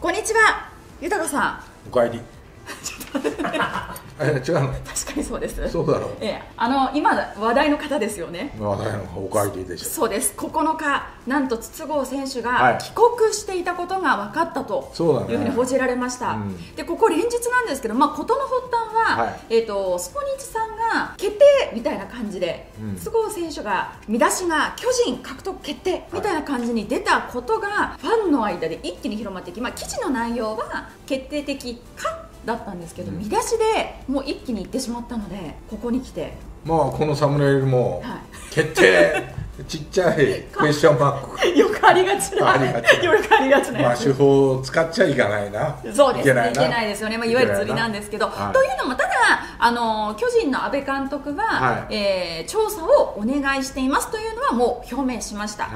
こんにちは、豊さん。おかえり。違うの。確かにそうです。そうだろう。今話題の方ですよね。話題のおかえりでしょ。そうです。9日、なんと筒香選手が帰国していたことが分かったというふうに報じられました。で、ここ連日なんですけど、まあ事の発端は、スポニチさんが決定みたいな感じで、筒香選手が見出しが巨人獲得決定みたいな感じに出たことがファンの間で一気に広まってき、まあ記事の内容は決定的か。だったんですけど、見出しでもう一気にいってしまったので、ここに来て、まあこのサムネイルも決定、ちっちゃいクエスチョンマーク、よくありがちな、まあ手法を使っちゃいかないな、そうですね、いけないですよね、まあいわゆる釣りなんですけど、というのもただ巨人の阿部監督は調査をお願いしていますというのはもう表明しました。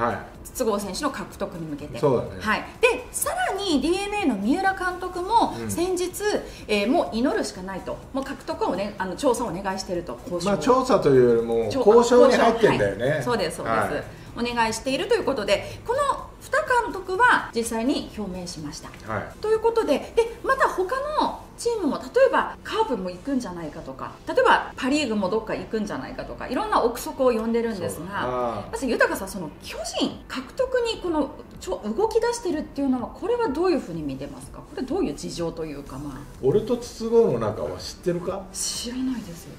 筒香選手の獲得に向けて、でさらに DeNA の三浦監督も先日、もう祈るしかないと、もう獲得をね、調査をお願いしていると、まあ調査というよりも交渉に入ってんだよね、はい、そうですそうです、はい、お願いしているということで、この2監督は実際に表明しました、はい、ということで、また他のチームも例えばカープも行くんじゃないかとか、例えばパ・リーグもどっか行くんじゃないかとか、いろんな憶測を呼んでるんですが、まず豊さん、その巨人獲得にこの動き出してるっていうのは、これはどういうふうに見てますか？これどういう事情というか、まあ俺と筒香の中は知ってるか？知らないですよ。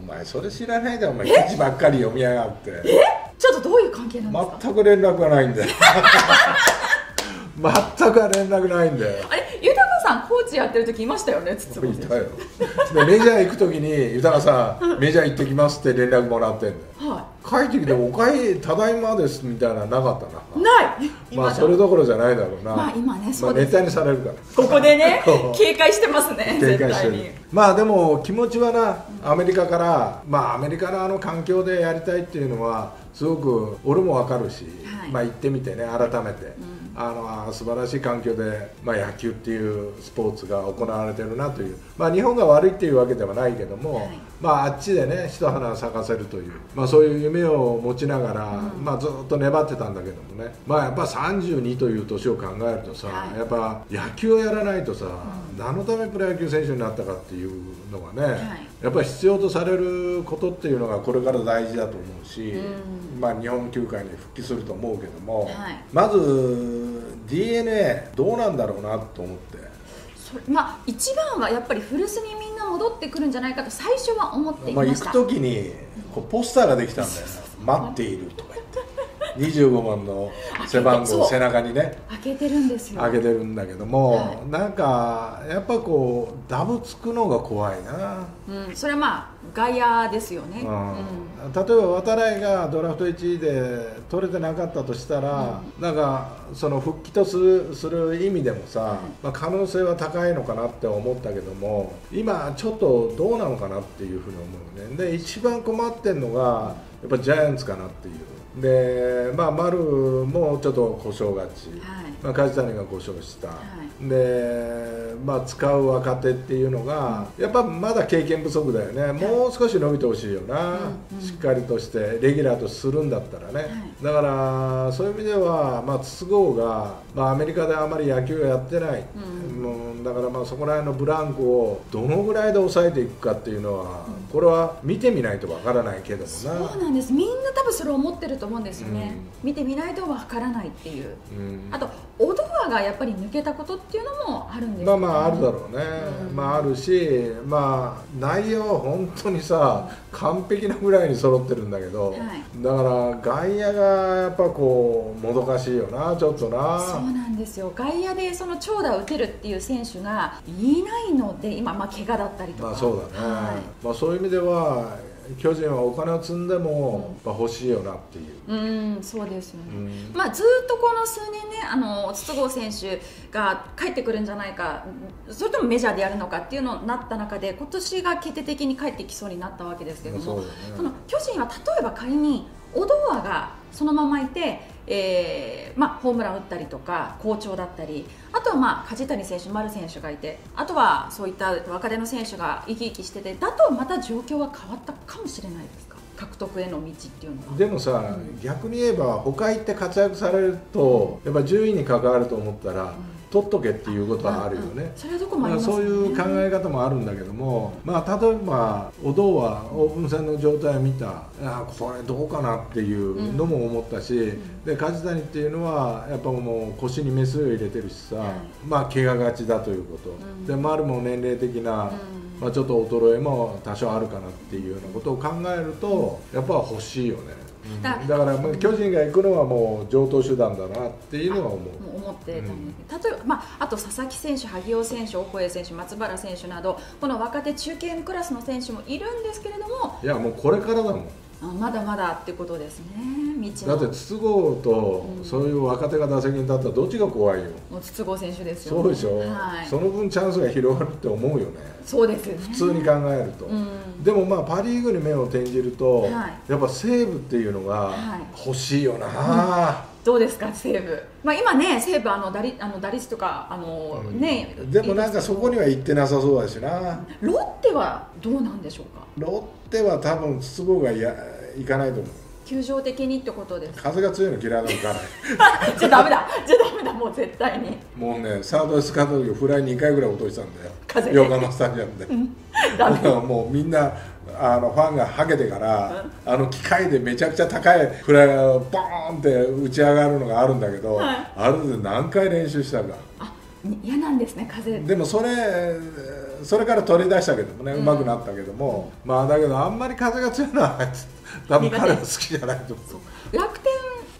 お前それ知らないで、お前記事ばっかり読みやがって。ちょっとどういう関係なんですか？全く連絡がないんだよ。全く連絡ないんだよ。あれ、コーチやってる時いましたよね、筒香。いたよ。でメジャー行く時に「豊さんメジャー行ってきます」って連絡もらってんだよ、はい、帰ってきて「おかえりただいまです」みたいななかったな、ない、まあそれどころじゃないだろうな、まあ今ね、そうです、まあネタにされるからここでね警戒してますね、絶対に。まあでも気持ちはな、アメリカからまあアメリカの環境でやりたいっていうのはすごく俺も分かるし、はい、まあ行ってみてね、改めて、素晴らしい環境で、まあ、野球っていうスポーツが行われてるなという、まあ、日本が悪いっていうわけではないけども、はい、まあ、あっちでね一花咲かせるという、まあ、そういう夢を持ちながら、まあ、ずっと粘ってたんだけどもね、まあ、やっぱ32という年を考えるとさ、はい、やっぱ野球をやらないとさ、何のためプロ野球選手になったかっていうのがね、はい、やっぱり必要とされることっていうのがこれから大事だと思うし、まあ日本球界に復帰すると思うけども、はい、まず DeNA どうなんだろうなと思って。まあ一番はやっぱり古巣にみんな戻ってくるんじゃないかと最初は思っていました。まあ行く時にこうポスターができたんだよ、ね。待っているとか言って。25番の背番号背中にね開けてるんですよ、開けてるんだけども、はい、なんかやっぱこうダブつくのが怖いな、それはまあ外野ですよね、例えば渡来がドラフト1位で取れてなかったとしたら、なんかその復帰とする意味でもさ、まあ、可能性は高いのかなって思ったけども、今ちょっとどうなのかなっていうふうに思うね。で一番困ってんのがやっぱジャイアンツかなっていう。でまあ、丸もちょっと故障がち、まあ、梶谷が故障した、でまあ、使う若手っていうのが、やっぱまだ経験不足だよね、もう少し伸びてほしいよな、しっかりとしてレギュラーとするんだったらね、だからそういう意味では、まあ、筒香が、まあ、アメリカであまり野球をやってない、だからまあそこら辺のブランクをどのぐらいで抑えていくかっていうのは、これは見てみないとわからないけどもな。そうなんです、みんな多分それを思ってると思うんですよね、見てみないとわからないっていう、あとオドアがやっぱり抜けたことっていうのもあるんですよね。まあまああるだろうね、まああるし、まあ内容は本当にさ、完璧なぐらいに揃ってるんだけど、だから外野がやっぱこうもどかしいよな、ちょっとな。そうなんですよ、外野でその長打を打てるっていう選手がいないので、今まあ怪我だったりとか、まあそうだね、まあそういう意味では巨人はお金を積んでも欲しいよなっていう、そうですよね、まあずっとこの数年ね、筒香選手が帰ってくるんじゃないか、それともメジャーでやるのかっていうのになった中で、今年が決定的に帰ってきそうになったわけですけども、その巨人は例えば仮にオドアがそのままいて、まあ、ホームラン打ったりとか好調だったり、あとは、まあ、梶谷選手、丸選手がいて、あとはそういった若手の選手が生き生きしてて、だとまた状況は変わったかもしれないですか、獲得への道っていうのは。でもさ、逆に言えば他行って活躍されるとやっぱ順位に関わると思ったら、取っとけっていうことはあるよね。そういう考え方もあるんだけども、まあ、例えばお堂はオープン戦の状態を見た、あこれどうかなっていうのも思ったし、で梶谷っていうのはやっぱもう腰にメスを入れてるしさ、まあ怪我がちだということ、で丸も年齢的な、まあ、ちょっと衰えも多少あるかなっていうようなことを考えるとやっぱ欲しいよね。だから巨人が行くのはもう常套手段だなっていうのは思ってたんだけど、例えば、あと佐々木選手、萩尾選手、オコエ選手、松原選手などこの若手中堅クラスの選手もいるんですけれども、いやもうこれからだもん。まだまだってことですね。だって筒香とそういう若手が打席に立ったらどっちが怖いよ。筒香選手ですよね。そうでしょ、はい、その分チャンスが広がるって思うよね。そうですよね、普通に考えると、でもまあパ・リーグに目を転じると、やっぱ西武っていうのが欲しいよな、どうですか西武、まあ、今ね、西武打率とかね、でもなんかそこには行ってなさそうだしな。ロッテはどうなんでしょうか。ロッテは多分筒香がいかないと思う。球場的にってことです。風が強いの嫌いなのかじゃダメだ、もう絶対に。もうね、サードへ使った時フライ2回ぐらい落としたんだよ、風で。横浜スタジアムで。だからもうみんなファンがはけてから、機械でめちゃくちゃ高いフライがボーンって打ち上がるのがあるんだけど、あれで何回練習したか。あ、嫌なんですね、風。でもそれから取り出したけどもね、うまくなったけども、まあだけどあんまり風が強いのは多分彼は好きじゃないと思う。楽天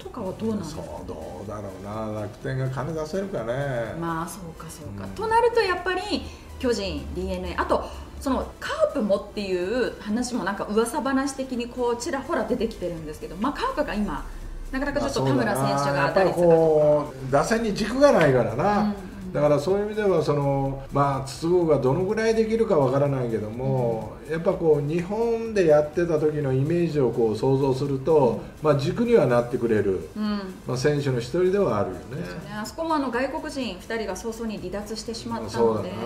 とかはどうなんですか。そう、どうだろうな。楽天が金出せるかね。まあそうかそうか、となるとやっぱり巨人、DeNA、あとそのカープもっていう話もなんか噂話的にこうちらほら出てきてるんですけど、まあカープが今なかなかちょっと田村選手が打率がこう打線に軸がないからな。だからそういう意味では筒香がどのぐらいできるかわからないけども、やっぱこう日本でやってた時のイメージをこう想像すると、軸にはなってくれる、選手の一人ではあるよね。あそこも外国人2人が早々に離脱してしまったので、た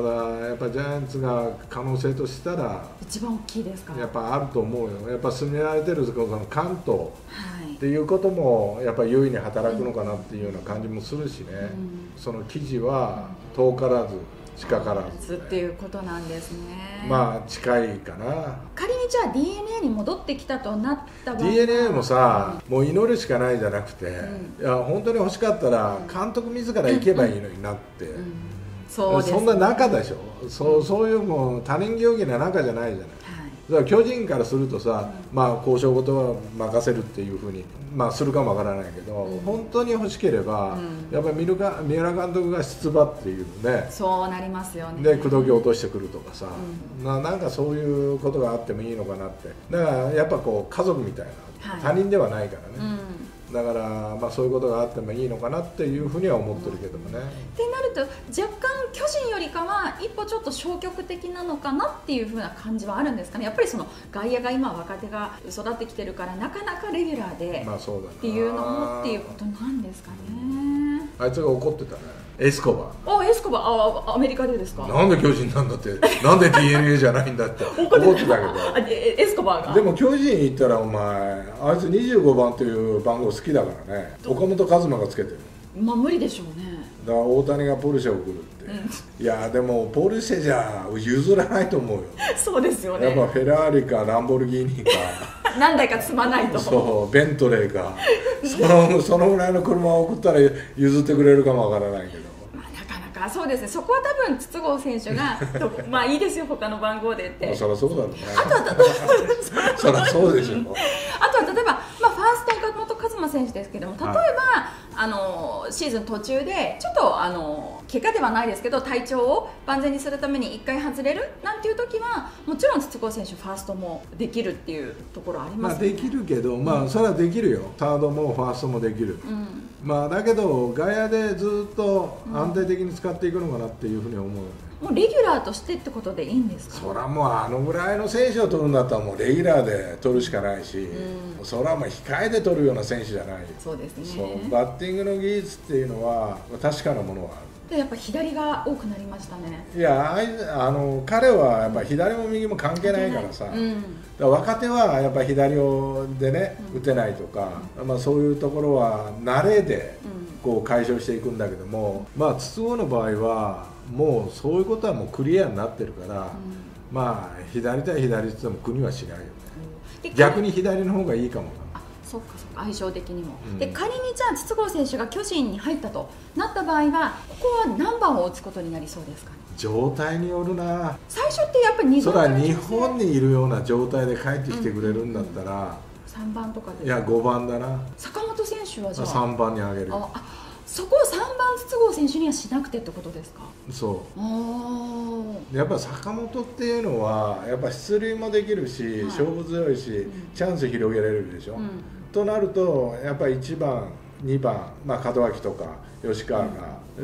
だやっぱジャイアンツが可能性としたら一番大きいですから、やっぱあると思うよ。やっぱ住み慣れてる関東っていうこともやっぱ優位に働くのかなっていうような感じもするしね。その記事は遠からず近からずっていうことなんですね。まあ近いかな。仮にじゃあ DeNA に戻ってきたとなった場合、 DeNA もさ、もう祈るしかないじゃなくて、いや本当に欲しかったら監督自ら行けばいいのになって、そんな中でしょ。そういうもう他人行儀な中じゃないじゃない。だから巨人からするとさ、まあ交渉事は任せるっていうふうに、まあ、するかもわからないけど、本当に欲しければ、やっぱり三浦監督が出馬っていうね、そうなりますよね。で口説き落としてくるとかさ、なんかそういうことがあってもいいのかなって。だからやっぱこう家族みたいな、他人ではないからね、だから、まあ、そういうことがあってもいいのかなっていうふうには思ってるけどもね。ってなると若干巨人よりかは一歩ちょっと消極的なのかなっていうふうな感じはあるんですかね。やっぱりその外野が今若手が育ってきてるからなかなかレギュラーでっていうのもっていうことなんですかね。あいつが怒ってたね、エスコバ。あ、エスコバ、アメリカでですか。なんで巨人なんだって、なんで DeNA じゃないんだって怒ってたけど。エスコバが。でも巨人行ったらお前、あいつ25番という番号好きだからね。岡本和真がつけてる。まあ無理でしょうね。だから大谷がポルシェを送るって。いやでもポルシェじゃ譲らないと思うよ。そうですよね。やっぱフェラーリかランボルギーニか。何台か積まないと。そう、ベントレーか。そのぐらいの車を送ったら譲ってくれるかもわからないけど。そうですね、そこは多分筒香選手がまあいいですよ他の番号でって。そりゃそうだろうね。あとはそりゃそうでしょ。あとは例えば、まあ、ファースト岡本和真選手ですけども、例えば、シーズン途中でちょっと怪我ではないですけど体調を万全にするために1回外れるなんていう時はもちろん筒香選手ファーストもできるっていうところありますよね。まあできるけど、まあそれはできるよ、サードもファーストもできる。まあだけど外野でずっと安定的に使っていくのかなっていうふうに思うよね。もうレギュラーとしてってことでいいんですか。そらもうぐらいの選手を取るんだったらもうレギュラーで取るしかないし、そらもう控えで取るような選手じゃないよ。そうですね。そう、バッティングの技術っていうのは確かなものはある。でやっぱ左が多くなりましたね。いや、彼はやっぱ左も右も関係ないからさ、うん、だから若手はやっぱ左でね、打てないとか、うん、まあそういうところは慣れでこう解消していくんだけども、うん、まあ筒香の場合はもうそういうことはもうクリアになってるから、うん、まあ左対左って言っても国は違うよね、うん、逆に左の方がいいかもな。そうかそうか、相性的にも、うん、で仮にじゃあ筒香選手が巨人に入ったとなった場合は、ここは何番を打つことになりそうですかね。状態によるな。最初ってやっぱり2番からですね。それは日本にいるような状態で帰ってきてくれるんだったら、うんうん、3番とかで。いや5番だな。坂本選手はじゃあ3番に上げる。そこを3番筒香選手にはしなくてってことですか。そう。やっぱ坂本っていうのはやっぱ出塁もできるし、はい、勝負強いし、うん、チャンス広げられるでしょ。うん、となるとやっぱり1番2番、まあ、門脇とか吉川が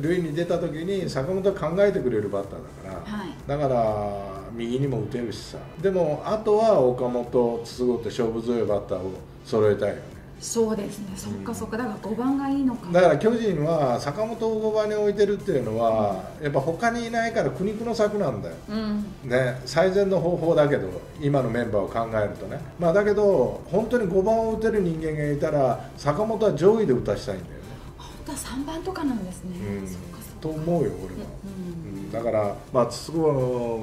塁に出た時に坂本は考えてくれるバッターだから、はい、だから右にも打てるしさ。でもあとは岡本筒香って勝負強いバッターを揃えたいよね。そうですね、そっかそっか、だから5番がいいのか。だから巨人は坂本を5番に置いてるっていうのは、うん、やっぱ他にいないから苦肉の策なんだよ、うん、ね、最善の方法だけど今のメンバーを考えるとね、まあ、だけど本当に5番を打てる人間がいたら坂本は上位で打たしたいんだよね。本当は3番とかなんですね、うん、そっかそっかと思うよ俺は、うんうん、だからまあ筒香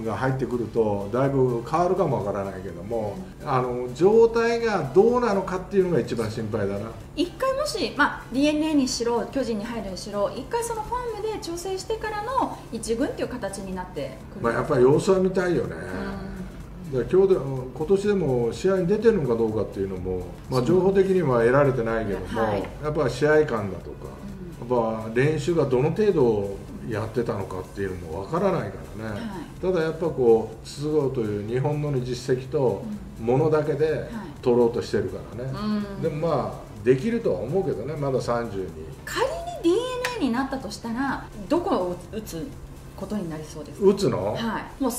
が入ってくるとだいぶ変わるかもわからないけども、うん、状態がどうなのかっていうのが一番心配だな。一回もし、まあ、DeNA にしろ巨人に入るにしろ一回そのフォームで調整してからの一軍っていう形になってくる。まあやっぱり様子は見たいよね、うん、だから今年でも試合に出てるのかどうかっていうのも、まあ、情報的には得られてないけども、はい、やっぱ試合感だとか、うん、やっぱ練習がどの程度やってたのかっていうのもわからないからね、はい、ただやっぱこう筒香という日本の実績とものだけで取ろうとしてるからね、うん、でもまあできるとは思うけどね、まだ30に。仮に DeNA になったとしたらどこを打つことになりそうですか。打つの、はい、もう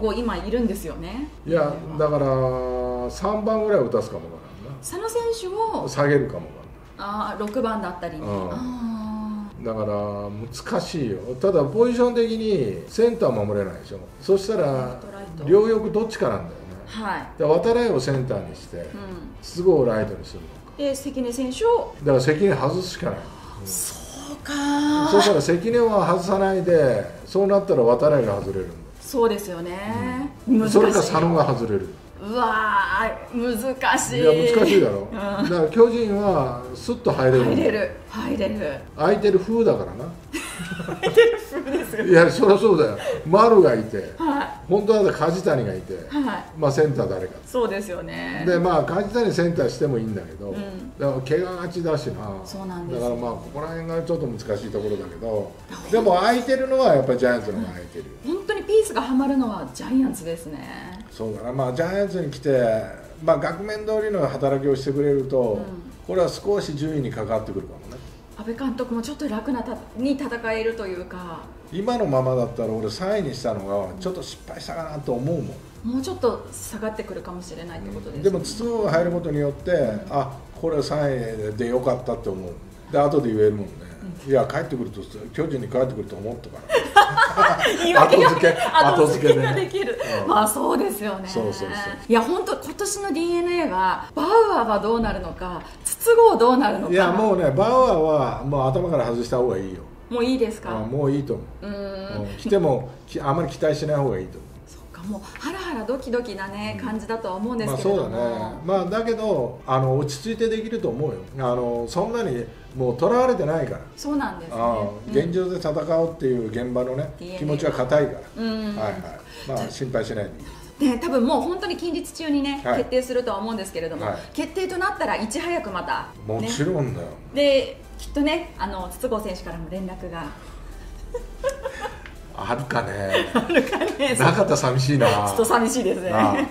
345今いるんですよね。いやだから3番ぐらい打たすかもからな。佐野選手を下げるかもからな。ああ6番だったりね、うん、あだから難しいよ。ただポジション的にセンター守れないでしょ。そしたら両翼どっちかなんだよね、はい、だから渡来をセンターにして筒香をライトにするのかで関根選手をだから関根外すしかない、うん、そうか。そしたら関根は外さないでそうなったら渡来が外れるんだ。そうですよね、うん、それか佐野が外れる。うわー難しい。いや難しいだろ、うん、だから巨人はスッと入れる。入れる空いてる風だからな。空いてる風ですよね。いやそりゃそうだよ。丸がいて、はい、本当は梶谷がいて、はい、まあセンター誰か。そうですよね。でまあ梶谷センターしてもいいんだけど、うん、だから怪我がちだしな。そうなんです、ね、だからまあここら辺がちょっと難しいところだけど、でも空いてるのはやっぱりジャイアンツの方が空いてる、うん、本当にピースがはまるのはジャイアンツですね。そうだな、まあ、ジャイアンツに来て、まあ、額面通りの働きをしてくれると、うん、これは少し順位にかかってくるかもね。阿部監督もちょっと楽に戦えるというか、今のままだったら俺3位にしたのがちょっと失敗したかなと思うもん、うん、もうちょっと下がってくるかもしれないってことです、ね、でも筒香が入ることによって、うん、あこれは3位でよかったって思うで後で言えるもんね、うん、いや帰ってくると巨人に帰ってくると思ったから後付けができる、うん、まあそうですよね。いや本当今年の DeNA はバウアーはどうなるのか筒香どうなるのか。いやもうねバウアーはもう頭から外した方がいいよ。もういいですか。もういいと思う、うん、来てもあまり期待しない方がいいと思う。もうハラハラドキドキな、ね、感じだとは思うんですけれども、まあそうだね、まあ、だけど落ち着いてできると思うよ。そんなにもうとらわれてないから。そうなんですね、現状で戦おうっていう現場の、ね、気持ちは固いから、まあ、心配しないでいい。ね、多分もう本当に近日中にね、はい、決定するとは思うんですけれども、はい、決定となったらいち早くまた、ね、もちろんだよ。できっとね筒香選手からも連絡があるかね。あるかね。なかったら寂しいな。ちょっと寂しいですね。はい。